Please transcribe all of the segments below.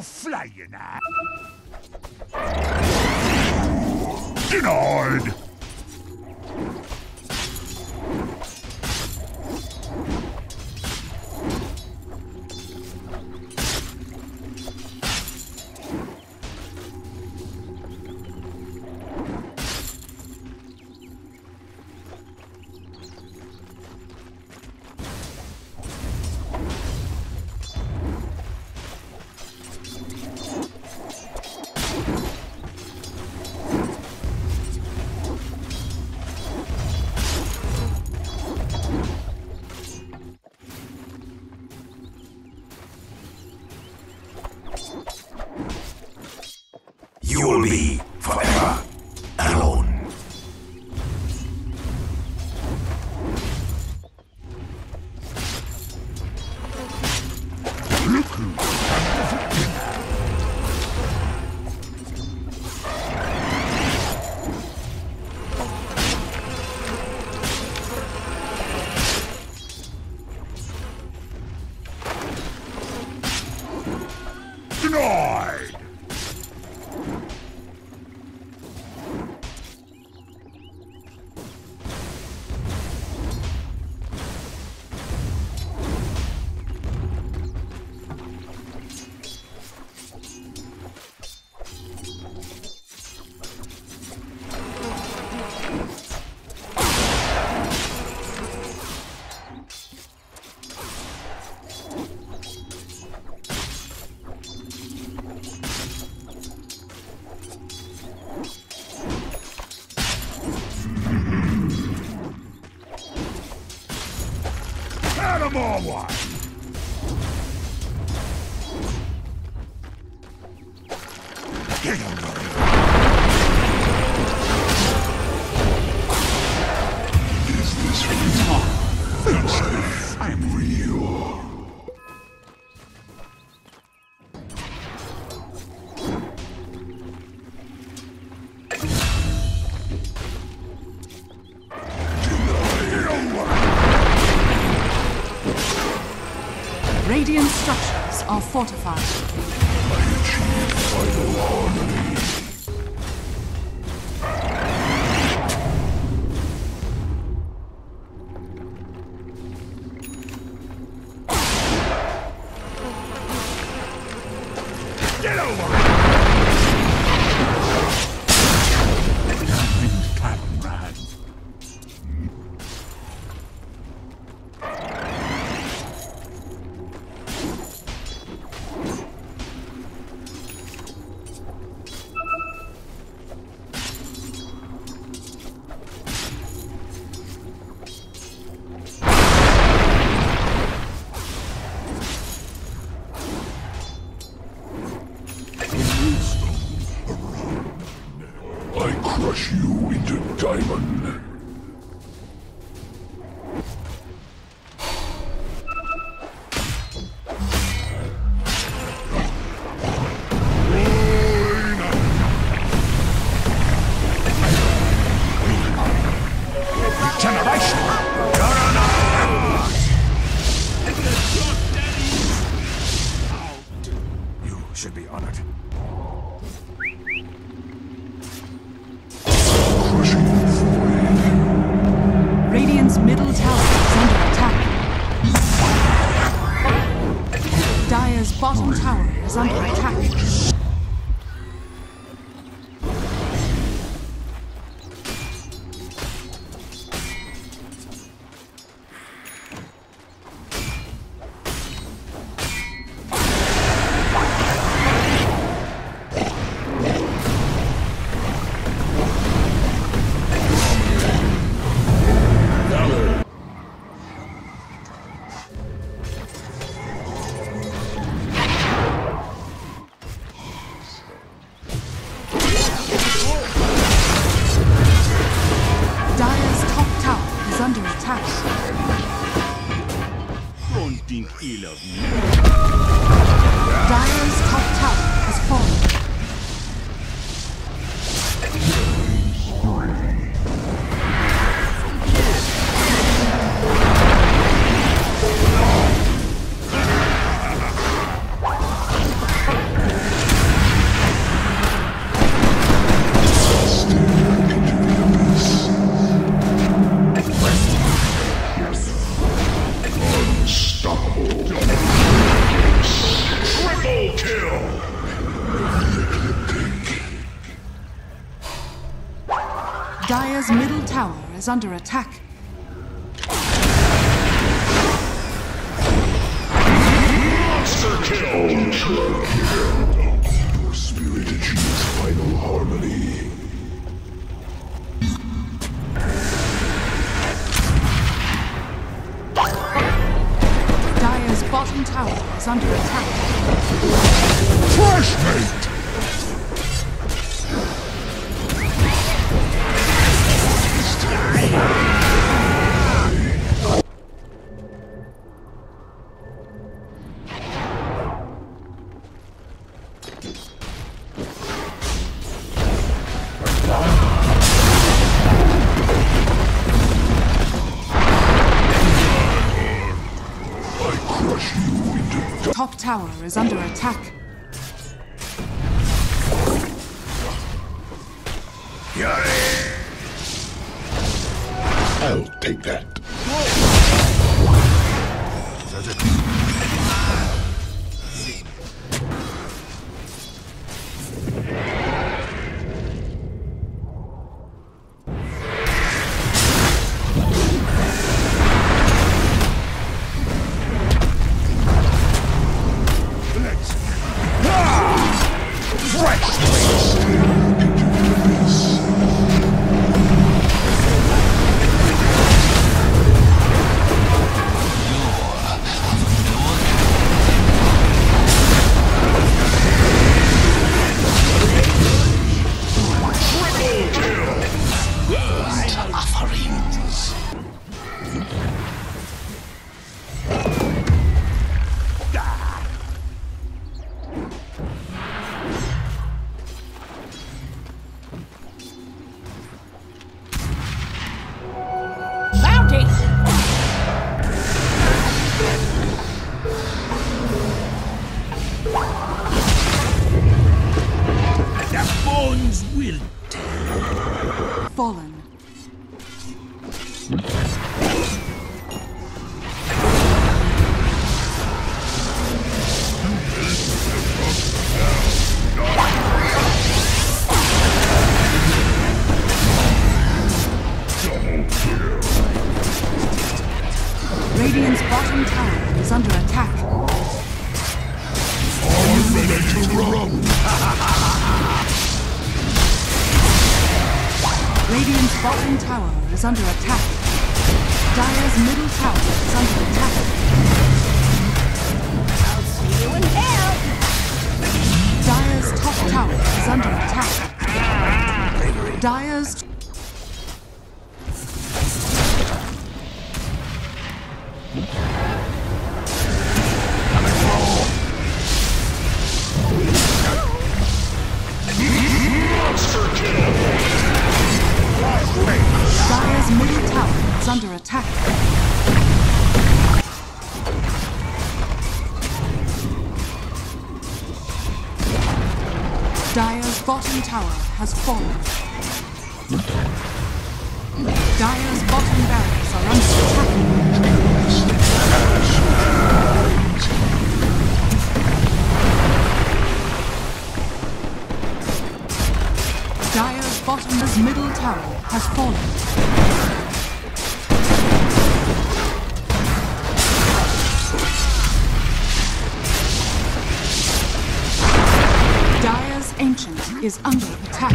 you're flying at. Denied! You'll be forever alone. Look who's coming. Denied! More wine. Get over here. Is this real? Yes, I'm real. Radiant structures are fortified. I achieved final harmony. Get over it! Nothing's happened, Rad. Crush you into diamond. Regeneration! You should be honored. Middle tower is under attack. Dire's bottom tower is under attack. Don't think ill of me. Dire's top tower has fallen. Dire's middle tower is under attack. Monster kill! Ultra kill! Your spirit achieves final harmony. Dire's bottom tower is under attack. Flashmate! Top tower is under attack. I'll take that. Fallen. Radiant's bottom tower is under attack. Are you ready to run? Radiant's bottom tower is under attack. Dire's middle tower is under attack. I'll see you in hell! Dire's top tower is under attack. Dire's... Dire's middle tower is under attack. Dire's bottom tower has fallen. Dire's bottom barracks are under attack. Dire's bottomless middle tower has fallen. Ancient is under attack.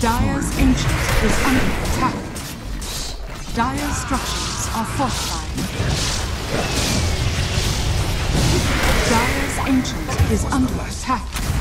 Dire's Ancient is under attack. Dire's structures are fortified. Dire's Ancient is under attack.